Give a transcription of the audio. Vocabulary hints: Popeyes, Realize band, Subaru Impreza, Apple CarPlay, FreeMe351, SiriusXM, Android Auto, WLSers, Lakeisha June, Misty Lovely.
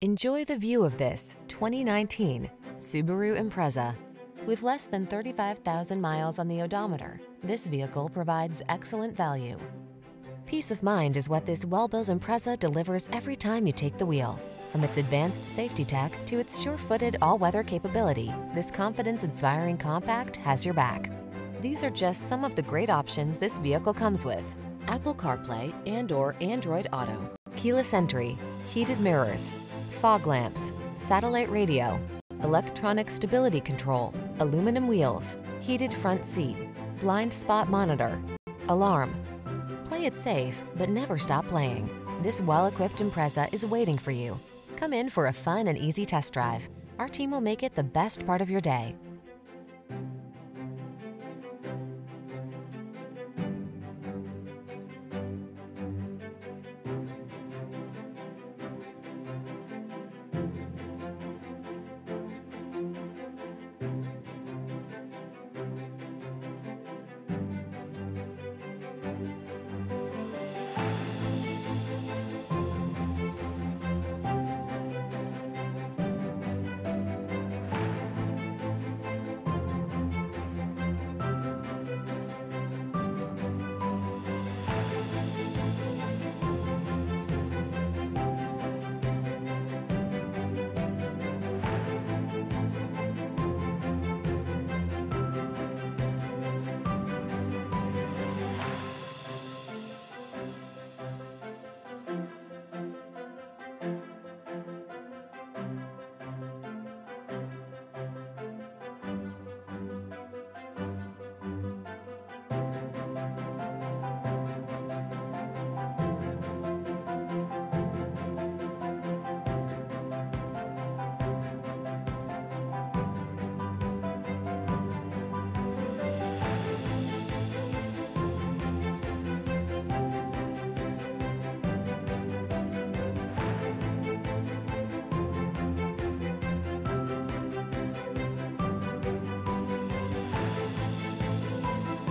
Enjoy the view of this 2019 Subaru Impreza. With less than 35,000 miles on the odometer, this vehicle provides excellent value. Peace of mind is what this well-built Impreza delivers every time you take the wheel. From its advanced safety tech to its sure-footed all-weather capability, this confidence-inspiring compact has your back. These are just some of the great options this vehicle comes with: Apple CarPlay and/or Android Auto, keyless entry, heated mirrors, fog lamps, satellite radio, electronic stability control, aluminum wheels, heated front seat, blind spot monitor, alarm. Play it safe, but never stop playing. This well-equipped Impreza is waiting for you. Come in for a fun and easy test drive. Our team will make it the best part of your day.